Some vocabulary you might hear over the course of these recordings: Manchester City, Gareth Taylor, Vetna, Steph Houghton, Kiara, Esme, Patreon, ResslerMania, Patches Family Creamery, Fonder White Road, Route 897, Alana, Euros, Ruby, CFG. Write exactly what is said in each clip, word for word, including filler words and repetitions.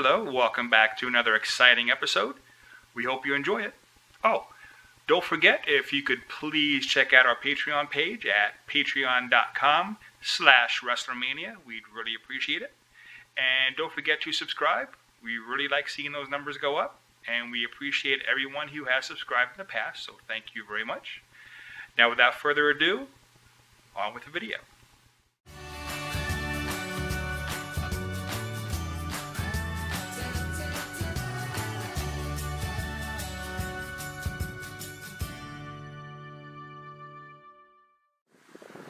Hello, welcome back to another exciting episode. We hope you enjoy it. Oh, don't forget, if you could please check out our Patreon page at patreon dot com slash ResslerMania. We'd really appreciate it. And don't forget to subscribe. We really like seeing those numbers go up, and we appreciate everyone who has subscribed in the past, so thank you very much. Now, without further ado, on with the video.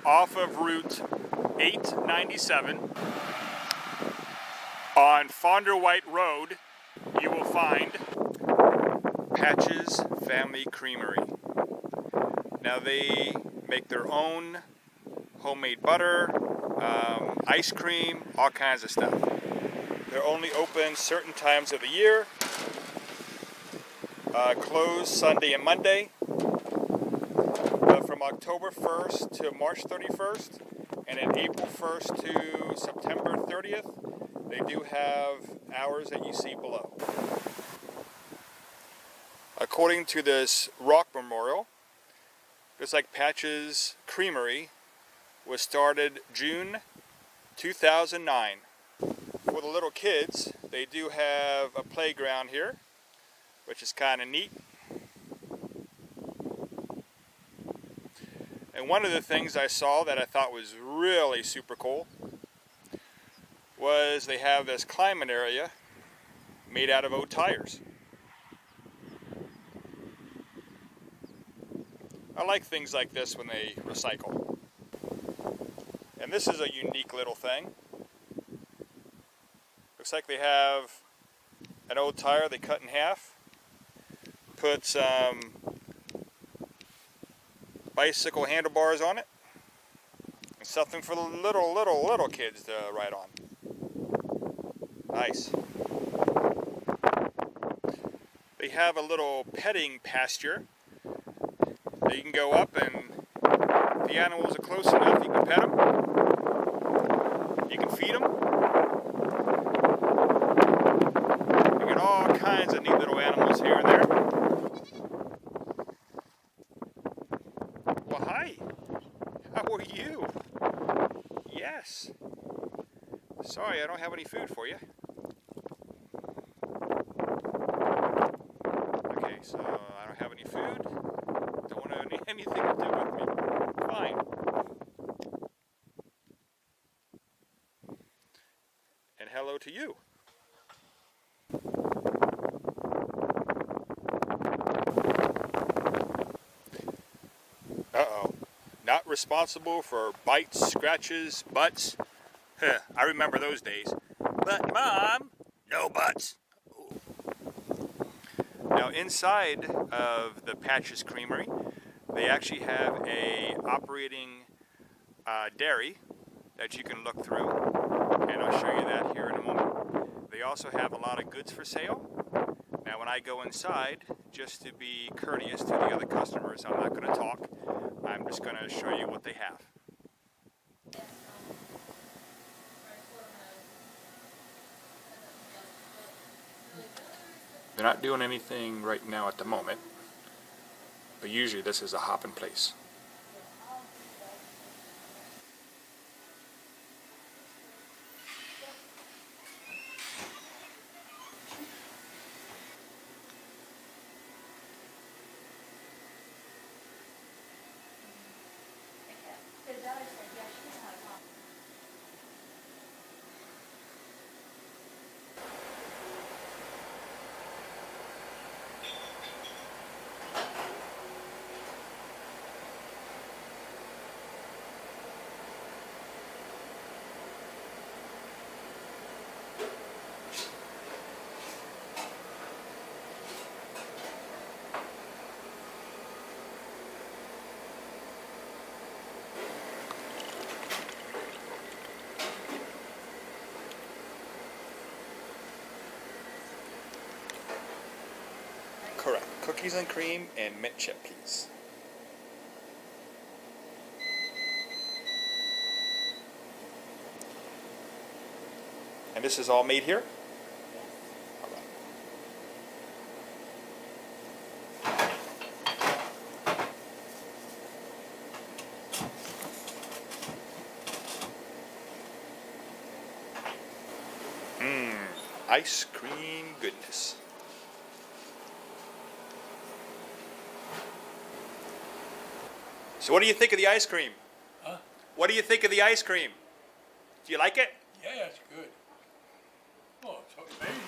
Off of Route eight ninety-seven on Fonder White Road, you will find Patches Family Creamery. Now, they make their own homemade butter, um, ice cream, all kinds of stuff. They're only open certain times of the year, uh, closed Sunday and Monday, uh, from October first to March thirty-first, and then April first to September thirtieth. They do have hours that you see below. According to this rock memorial, just like Patches Creamery was started June two thousand nine. For the little kids, they do have a playground here, which is kind of neat. And one of the things I saw that I thought was really super cool was they have this climbing area made out of old tires. I like things like this when they recycle. And this is a unique little thing. Looks like they have an old tire they cut in half, put some bicycle handlebars on it, and something for the little, little, little kids to ride on. Nice. They have a little petting pasture that you can go up, and if the animals are close enough, you can pet them, you can feed them. You get all kinds of neat little animals here and there. Well, hi. How are you? Yes. Sorry, I don't have any food for you. Okay, so I don't have any food. Don't want to anything to do with me. Fine. And hello to you. Uh-oh. Not responsible for bites, scratches, butts. Huh, I remember those days. But Mom, no buts. Ooh. Now, inside of the Patches Creamery, they actually have a operating uh, dairy that you can look through, and I'll show you that here in a moment. They also have a lot of goods for sale. Now, when I go inside, just to be courteous to the other customers, I'm not going to talk. I'm just going to show you what they have. They're not doing anything right now at the moment, but usually this is a hopping place. Correct. Cookies and cream and mint chip, please. And this is all made here? Yes. ice cream goodness. So what do you think of the ice cream? Huh? What do you think of the ice cream? Do you like it? Yeah, it's good. Oh, it's amazing.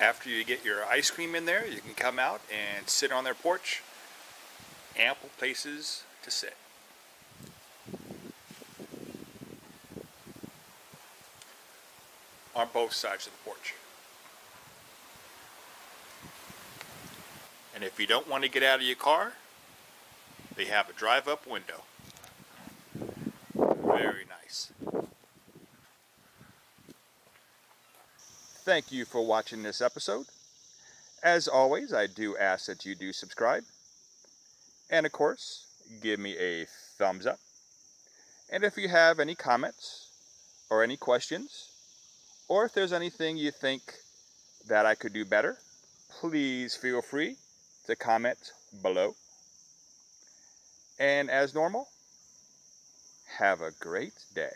After you get your ice cream in there, you can come out and sit on their porch. Ample places to sit. On both sides of the porch. And if you don't want to get out of your car, they have a drive-up window. Very nice. Thank you for watching this episode. As always, I do ask that you do subscribe. And of course, give me a thumbs up. And if you have any comments or any questions, or if there's anything you think that I could do better, please feel free to comment below. And as normal, have a great day.